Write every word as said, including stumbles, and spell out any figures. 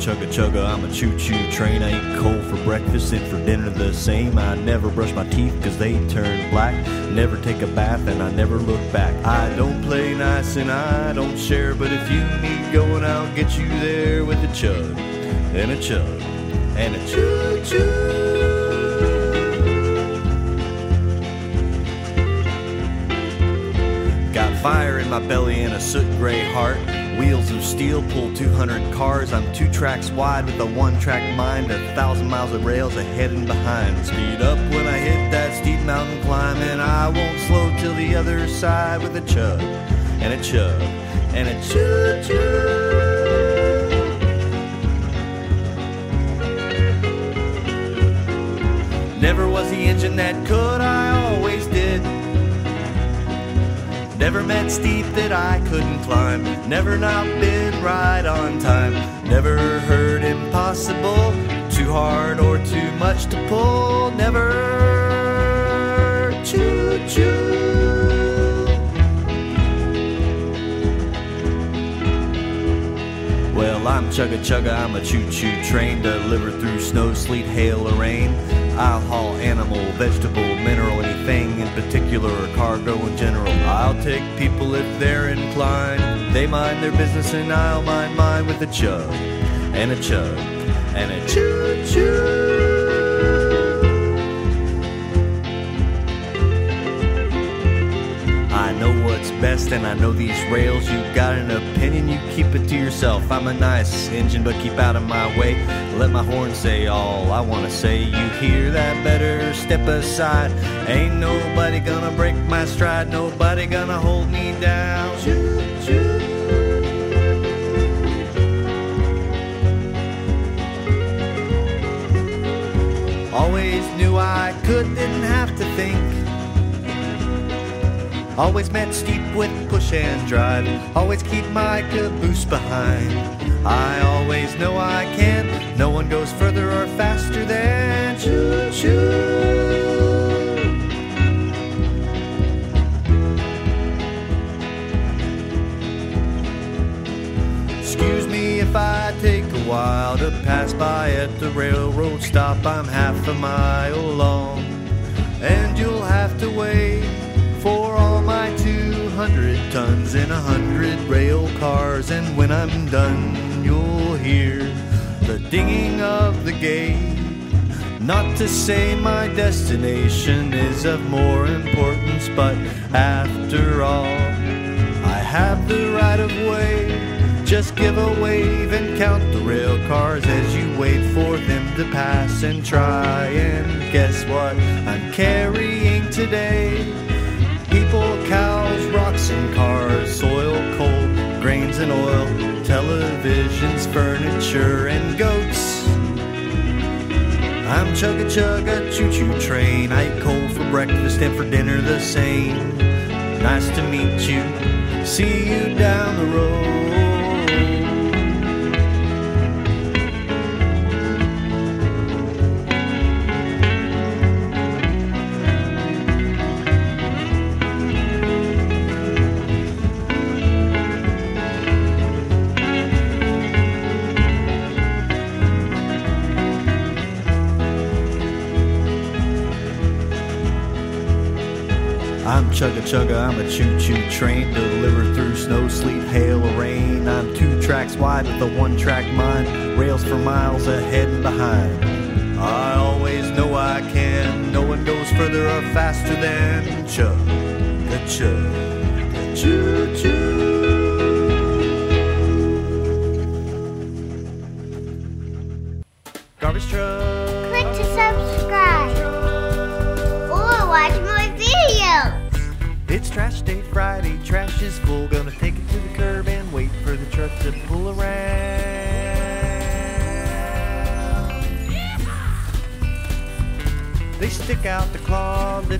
chugga chugga, I'm a choo-choo train. I eat coal for breakfast and for dinner the same. I never brush my teeth cause they turn black. Never take a bath and I never look back. I don't play nice and I don't share, but if you need going I'll get you there with a chug and a chug and a choo-choo. Fire in my belly and a soot gray heart. Wheels of steel pull two hundred cars. I'm two tracks wide with a one-track mind. A thousand miles of rails ahead and behind. Speed up when I hit that steep mountain climb, and I won't slow till the other side with a chug and a chug and a choo-choo. Never was the engine that could, I always did. Never met steep that I couldn't climb. Never not been right on time. Never heard impossible, too hard or too much to pull. Never choo-choo. Well, I'm chugga-chugga, I'm a choo-choo train. Delivered through snow, sleet, hail, or rain. I'll haul animal, vegetable, mineral, anything in particular, or cargo in general. I'll take people if they're inclined. They mind their business and I'll mind mine with a chug and a chug and a choo-choo. I know what's best and I know these rails. You got an opinion, you keep it to yourself. I'm a nice engine, but keep out of my way. Let my horn say all I wanna say. You hear that, better step aside. Ain't nobody gonna break my stride. Nobody gonna hold me down. Choo choo. Always knew I could, didn't have to think. Always met steep with push and drive. Always keep my caboose behind. I always know I can. No one goes further or faster than choo-choo. Excuse me if I take a while to pass by at the railroad stop. I'm half a mile long, and you'll have to wait for all my two hundred tons in a hundred rail cars. And when I'm done, you'll hear the dinging of the gate. Not to say my destination is of more importance, but after all, I have the right of way. Just give a wave and count the rail cars as you wait for them to pass. And try and guess what I'm carrying today. People, cows, rocks and cars, soil, coal, grains and oil, televisions, furniture, and goats. I'm chugga-chugga, choo-choo train. I eat coal for breakfast and for dinner the same. Nice to meet you. See you down the road. I'm chugga-chugga, I'm a choo-choo train. Delivered through snow, sleet, hail, or rain. I'm two tracks wide with a one-track mind. Rails for miles ahead and behind. I always know I can. No one goes further or faster than chugga-chugga, choo-choo. Garbage truck. Click to subscribe. Or watch more videos. It's trash day Friday, trash is full. Gonna take it to the curb and wait for the truck to pull around. They stick out the claw, lift